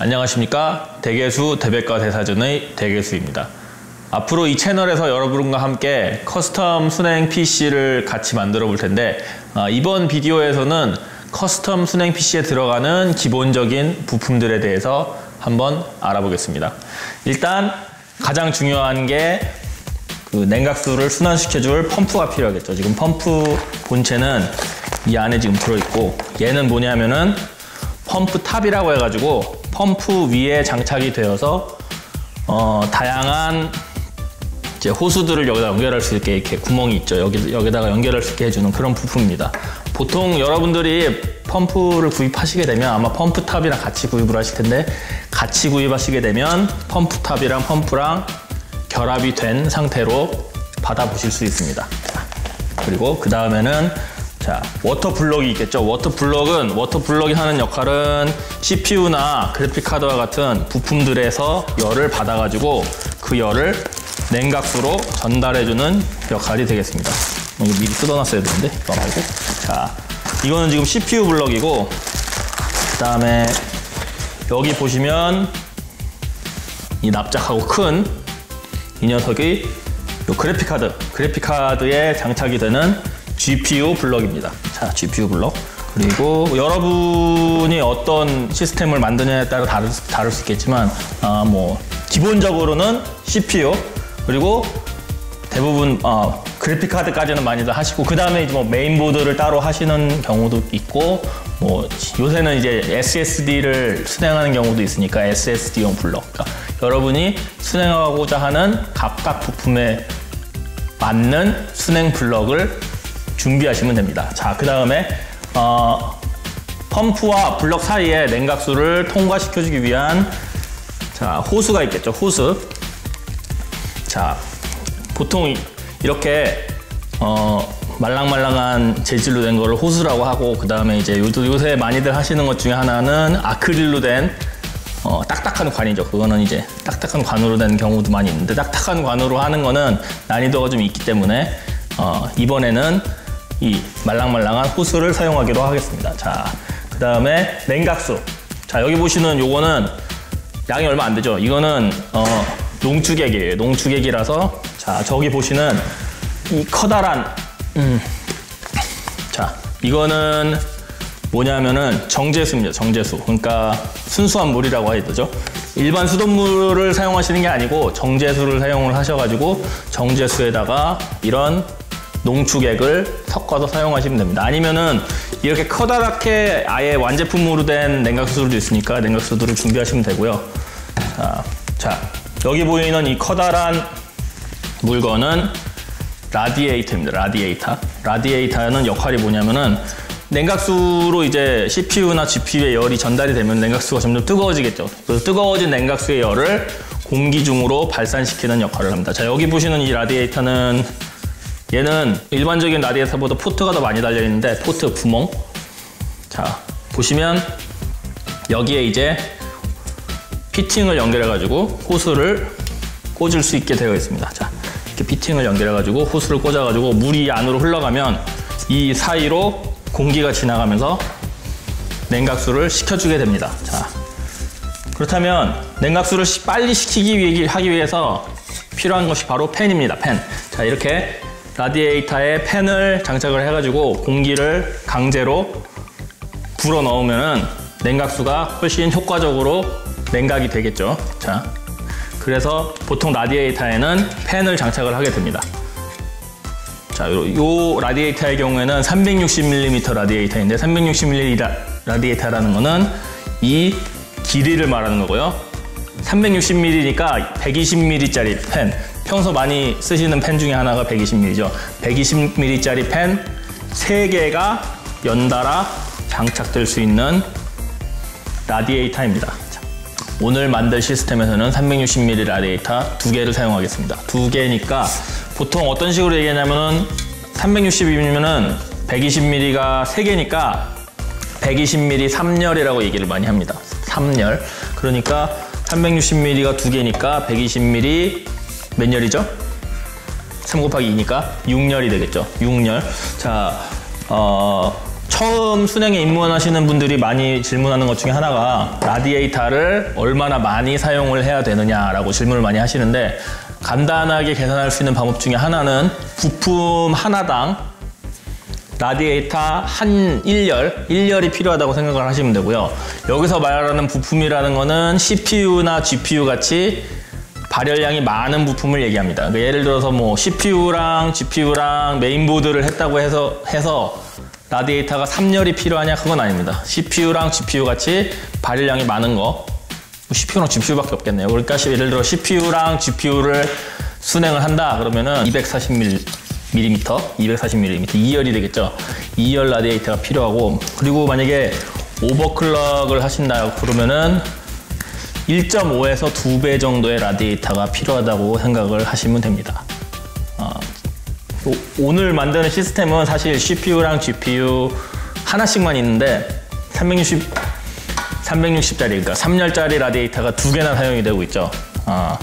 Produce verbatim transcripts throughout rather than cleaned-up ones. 안녕하십니까. 대개수 대백과 대사전의 대개수입니다. 앞으로 이 채널에서 여러분과 함께 커스텀 순행 피씨를 같이 만들어 볼 텐데, 이번 비디오에서는 커스텀 순행 피씨에 들어가는 기본적인 부품들에 대해서 한번 알아보겠습니다. 일단 가장 중요한 게 그 냉각수를 순환시켜줄 펌프가 필요하겠죠. 지금 펌프 본체는 이 안에 지금 들어있고, 얘는 뭐냐면은 펌프 탑이라고 해가지고 펌프 위에 장착이 되어서 어, 다양한 이제 호수들을 여기다 연결할 수 있게 이렇게 구멍이 있죠. 여기, 여기다가 연결할 수 있게 해주는 그런 부품입니다. 보통 여러분들이 펌프를 구입하시게 되면 아마 펌프탑이랑 같이 구입을 하실 텐데, 같이 구입하시게 되면 펌프탑이랑 펌프랑 결합이 된 상태로 받아보실 수 있습니다. 그리고 그 다음에는 자, 워터블럭이 있겠죠. 워터블럭은 워터블럭이 하는 역할은 씨피유나 그래픽카드와 같은 부품들에서 열을 받아가지고 그 열을 냉각수로 전달해주는 역할이 되겠습니다. 이거 미리 뜯어놨어야 되는데, 이거 말고. 자, 이거는 지금 씨피유 블럭이고, 그 다음에 여기 보시면 이 납작하고 큰 이 녀석이 요 그래픽카드, 그래픽카드에 장착이 되는 지피유 블럭입니다. 자, 지피유 블럭. 그리고 여러분이 어떤 시스템을 만드냐에 따라 다를, 다를 수 있겠지만, 아, 뭐, 기본적으로는 씨피유, 그리고 대부분, 어, 그래픽카드까지는 많이들 하시고, 그 다음에 뭐 메인보드를 따로 하시는 경우도 있고, 뭐, 요새는 이제 에스에스디를 순행하는 경우도 있으니까 에스에스디용 블럭. 그러니까 여러분이 순행하고자 하는 각각 부품에 맞는 순행 블럭을 준비하시면 됩니다. 자, 그 다음에 어, 펌프와 블럭 사이에 냉각수를 통과시켜주기 위한 자, 호수가 있겠죠. 호수. 자, 보통 이렇게 어, 말랑말랑한 재질로 된 거를 호수라고 하고, 그 다음에 이제 요새 많이들 하시는 것 중에 하나는 아크릴로 된 어, 딱딱한 관이죠. 그거는 이제 딱딱한 관으로 된 경우도 많이 있는데, 딱딱한 관으로 하는 거는 난이도가 좀 있기 때문에 어, 이번에는 이 말랑말랑한 호수를 사용하기로 하겠습니다. 자, 그 다음에 냉각수. 자, 여기 보시는 요거는 양이 얼마 안 되죠. 이거는 어, 농축액이에요. 농축액이라서, 자, 저기 보시는 이 커다란 음, 자, 이거는 뭐냐면은 정제수입니다. 정제수. 그러니까 순수한 물이라고 해야 되죠. 일반 수돗물을 사용하시는 게 아니고 정제수를 사용을 하셔가지고 정제수에다가 이런 농축액을 섞어서 사용하시면 됩니다. 아니면은 이렇게 커다랗게 아예 완제품으로 된 냉각수들도 있으니까 냉각수들을 준비하시면 되고요. 자, 자, 여기 보이는 이 커다란 물건은 라디에이터입니다. 라디에이터. 라디에이터는 역할이 뭐냐면은 냉각수로 이제 씨피유나 지피유의 열이 전달이 되면 냉각수가 점점 뜨거워지겠죠. 그래서 뜨거워진 냉각수의 열을 공기 중으로 발산시키는 역할을 합니다. 자, 여기 보시는 이 라디에이터는 얘는 일반적인 라디에이터보다 포트가 더 많이 달려있는데, 포트 구멍. 자, 보시면 여기에 이제 피팅을 연결해가지고 호스를 꽂을 수 있게 되어 있습니다. 자, 이렇게 피팅을 연결해가지고 호스를 꽂아가지고 물이 안으로 흘러가면 이 사이로 공기가 지나가면서 냉각수를 식혀주게 됩니다. 자, 그렇다면 냉각수를 빨리 식히기 위해 하기 위해서 필요한 것이 바로 팬입니다. 팬. 자, 이렇게 라디에이터에 팬을 장착을 해가지고 공기를 강제로 불어 넣으면은 냉각수가 훨씬 효과적으로 냉각이 되겠죠. 자, 그래서 보통 라디에이터에는 팬을 장착을 하게 됩니다. 자, 요, 요 라디에이터의 경우에는 삼백육십 밀리미터 라디에이터인데, 삼백육십 밀리미터 라디에이터라는 거는 이 길이를 말하는 거고요. 삼백육십 밀리미터니까 백이십 밀리미터짜리 팬. 평소 많이 쓰시는 팬 중에 하나가 백이십 밀리미터죠. 백이십 밀리미터짜리 팬 세 개가 연달아 장착될 수 있는 라디에이터입니다. 자, 오늘 만들 시스템에서는 삼백육십 밀리미터 라디에이터 두 개를 사용하겠습니다. 두 개니까 보통 어떤 식으로 얘기하냐면은 삼백육십이면은 백이십 밀리미터가 세 개니까 백이십 밀리미터 삼 열이라고 얘기를 많이 합니다. 삼 열. 그러니까 삼백육십 밀리미터가 두 개니까 백이십 밀리미터 몇 열이죠? 삼 곱하기 이니까 육 열이 되겠죠. 육 열. 자, 어, 처음 순행에 입문하시는 분들이 많이 질문하는 것 중에 하나가 라디에이터를 얼마나 많이 사용을 해야 되느냐라고 질문을 많이 하시는데, 간단하게 계산할 수 있는 방법 중에 하나는 부품 하나당 라디에이터 한 일 열, 일 열이 필요하다고 생각을 하시면 되고요. 여기서 말하는 부품이라는 거는 씨피유나 지피유 같이 발열량이 많은 부품을 얘기합니다. 그러니까 예를 들어서 뭐 씨피유랑 지피유랑 메인보드를 했다고 해서, 해서 라디에이터가 삼 열이 필요하냐? 그건 아닙니다. 씨피유랑 지피유 같이 발열량이 많은 거, 씨피유랑 지피유밖에 없겠네요. 그러니까 예를 들어 씨피유랑 지피유를 순행을 한다 그러면은 이백사십 밀리미터, 이백사십 밀리미터, 이 열이 되겠죠. 이 열 라디에이터가 필요하고, 그리고 만약에 오버클럭을 하신다 그러면은 일 점 오에서 두 배 정도의 라디에이터가 필요하다고 생각을 하시면 됩니다. 어, 오늘 만드는 시스템은 사실 씨피유랑 지피유 하나씩만 있는데 삼백육십, 삼백육십짜리, 그러니까 삼 열짜리 라디에이터가 두 개나 사용이 되고 있죠. 어,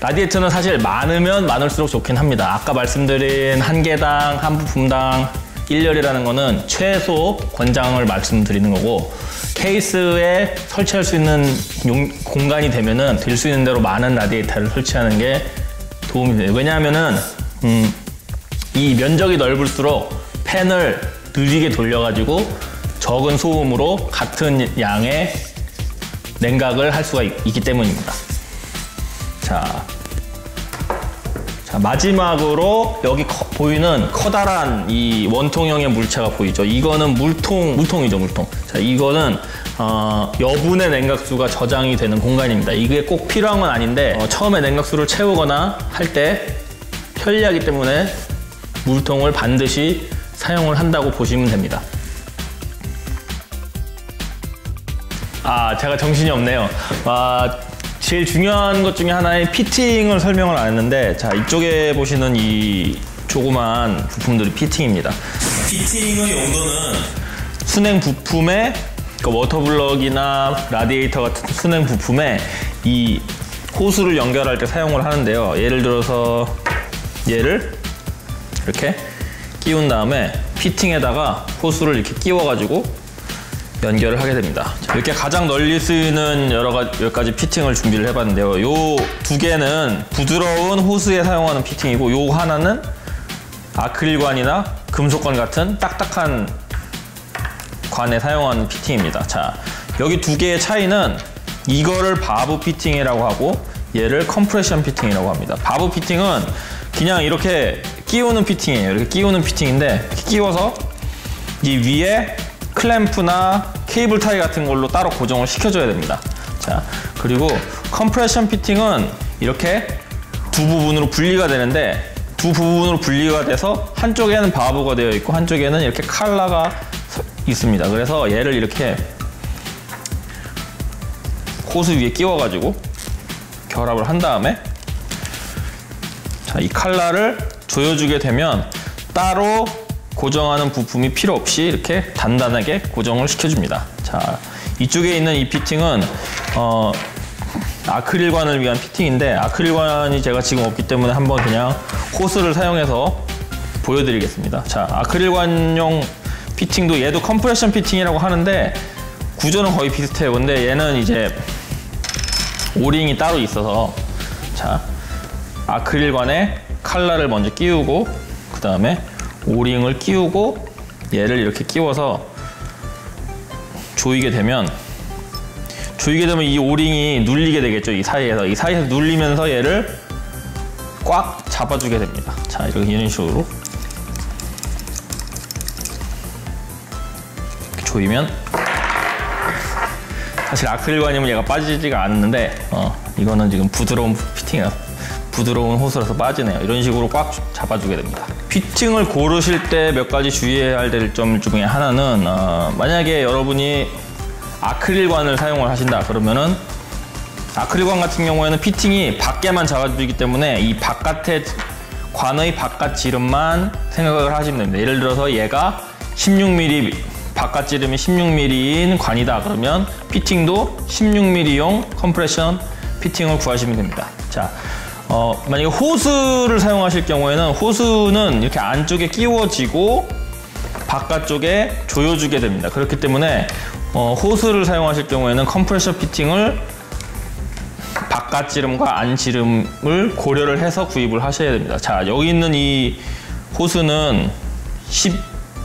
라디에이터는 사실 많으면 많을수록 좋긴 합니다. 아까 말씀드린 한 개당, 한 부품당 일 열이라는 거는 최소 권장을 말씀드리는 거고, 케이스에 설치할 수 있는 용, 공간이 되면은 될 수 있는 대로 많은 라디에이터를 설치하는 게 도움이 돼요. 왜냐하면은 음, 이 면적이 넓을수록 팬을 느리게 돌려가지고 적은 소음으로 같은 양의 냉각을 할 수가 있, 있기 때문입니다. 자, 자 마지막으로 여기 커, 보이는 커다란 이 원통형의 물체가 보이죠. 이거는 물통, 물통이죠, 물통. 자, 이거는 어, 여분의 냉각수가 저장이 되는 공간입니다. 이게 꼭 필요한 건 아닌데 어, 처음에 냉각수를 채우거나 할 때 편리하기 때문에 물통을 반드시 사용을 한다고 보시면 됩니다. 아, 제가 정신이 없네요. 아, 제일 중요한 것 중에 하나인 피팅을 설명을 안 했는데, 자, 이쪽에 보시는 이 조그만 부품들이 피팅입니다. 피팅의 용도는 순행 부품에, 그러니까 워터블럭이나 라디에이터 같은 순행 부품에 이 호수를 연결할 때 사용을 하는데요. 예를 들어서 얘를 이렇게 끼운 다음에 피팅에다가 호수를 이렇게 끼워가지고 연결을 하게 됩니다. 이렇게 가장 널리 쓰이는 여러 가지, 여러 가지 피팅을 준비를 해봤는데요. 요 두 개는 부드러운 호스에 사용하는 피팅이고, 요 하나는 아크릴관이나 금속관 같은 딱딱한 관에 사용하는 피팅입니다. 자, 여기 두 개의 차이는 이거를 바브 피팅이라고 하고 얘를 컴프레션 피팅이라고 합니다. 바브 피팅은 그냥 이렇게 끼우는 피팅이에요. 이렇게 끼우는 피팅인데, 이렇게 끼워서 이 위에 클램프나 케이블 타이 같은 걸로 따로 고정을 시켜줘야 됩니다. 자, 그리고 컴프레션 피팅은 이렇게 두 부분으로 분리가 되는데, 두 부분으로 분리가 돼서 한쪽에는 바브가 되어 있고 한쪽에는 이렇게 칼라가 있습니다. 그래서 얘를 이렇게 호스 위에 끼워가지고 결합을 한 다음에, 자, 이 칼라를 조여주게 되면 따로 고정하는 부품이 필요 없이 이렇게 단단하게 고정을 시켜줍니다. 자, 이쪽에 있는 이 피팅은 어, 아크릴관을 위한 피팅인데, 아크릴관이 제가 지금 없기 때문에 한번 그냥 호스를 사용해서 보여드리겠습니다. 자, 아크릴관용 피팅도 얘도 컴프레션 피팅이라고 하는데 구조는 거의 비슷해요. 근데 얘는 이제 오링이 따로 있어서, 자, 아크릴관에 칼라를 먼저 끼우고 그 다음에 오링을 끼우고 얘를 이렇게 끼워서 조이게 되면 조이게 되면 이 오링이 눌리게 되겠죠. 이 사이에서 이 사이에서 눌리면서 얘를 꽉 잡아주게 됩니다. 자, 이렇게 이런 식으로 이렇게 조이면, 사실 아크릴관이면 얘가 빠지지가 않는데 어, 이거는 지금 부드러운 피팅이라서 부드러운 호스라서 빠지네요. 이런 식으로 꽉 잡아주게 됩니다. 피팅을 고르실 때 몇 가지 주의해야 할 점 중에 하나는 어, 만약에 여러분이 아크릴관을 사용을 하신다 그러면은 아크릴관 같은 경우에는 피팅이 밖에만 잡아주기 때문에 이 바깥의 관의 바깥 지름만 생각을 하시면 됩니다. 예를 들어서 얘가 십육 밀리미터, 바깥 지름이 십육 밀리미터인 관이다 그러면 피팅도 십육 밀리미터용 컴프레션 피팅을 구하시면 됩니다. 자, 어, 만약에 호스를 사용하실 경우에는 호스는 이렇게 안쪽에 끼워지고 바깥쪽에 조여주게 됩니다. 그렇기 때문에 어, 호스를 사용하실 경우에는 컴프레셔 피팅을 바깥 지름과 안 지름을 고려를 해서 구입을 하셔야 됩니다. 자, 여기 있는 이 호스는 십,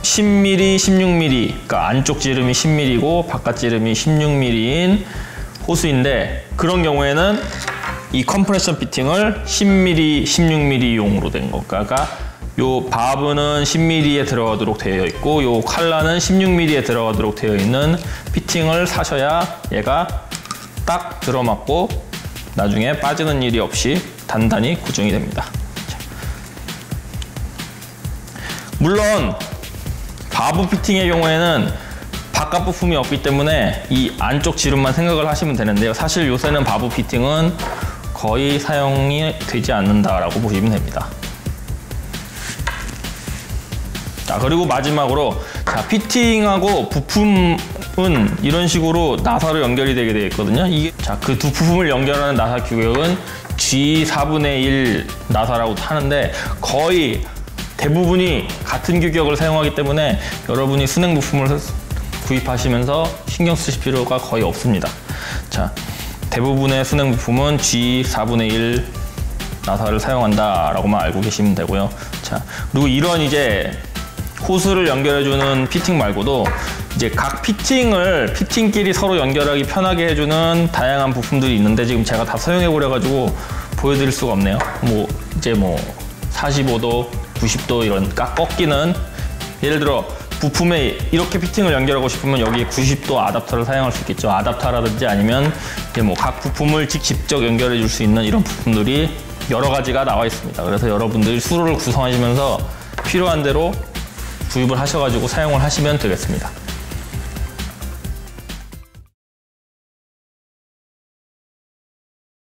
십 밀리미터, 십육 밀리미터, 그러니까 안쪽 지름이 십 밀리미터이고 바깥 지름이 십육 밀리미터인 호스인데, 그런 경우에는 이 컴프레션 피팅을 십 밀리미터, 십육 밀리미터용으로 된 것과, 그러니까 요 바브는 십 밀리미터에 들어가도록 되어 있고 요 칼라는 십육 밀리미터에 들어가도록 되어 있는 피팅을 사셔야 얘가 딱 들어맞고 나중에 빠지는 일이 없이 단단히 고정이 됩니다. 물론 바브 피팅의 경우에는 바깥 부품이 없기 때문에 이 안쪽 지름만 생각을 하시면 되는데요, 사실 요새는 바브 피팅은 거의 사용이 되지 않는다라고 보시면 됩니다. 자, 그리고 마지막으로, 자, 피팅하고 부품은 이런 식으로 나사로 연결이 되게 되어 있거든요. 이게, 자, 그 두 부품을 연결하는 나사 규격은 지 사분의 일 나사라고 하는데 거의 대부분이 같은 규격을 사용하기 때문에 여러분이 수냉 부품을 구입하시면서 신경 쓰실 필요가 거의 없습니다. 자, 대부분의 수냉 부품은 지 사분의 일 나사를 사용한다라고만 알고 계시면 되고요. 자, 그리고 이런 이제 호스를 연결해주는 피팅 말고도 이제 각 피팅을 피팅끼리 서로 연결하기 편하게 해주는 다양한 부품들이 있는데 지금 제가 다 사용해버려가지고 보여드릴 수가 없네요. 뭐 이제 뭐 사십오 도, 구십 도 이런 꺾이는, 예를 들어 부품에 이렇게 피팅을 연결하고 싶으면 여기에 구십 도 아답터를 사용할 수 있겠죠. 아답터라든지 아니면 이제 뭐 각 부품을 직접 연결해 줄 수 있는 이런 부품들이 여러 가지가 나와 있습니다. 그래서 여러분들이 수로를 구성하시면서 필요한 대로 구입을 하셔가지고 사용을 하시면 되겠습니다.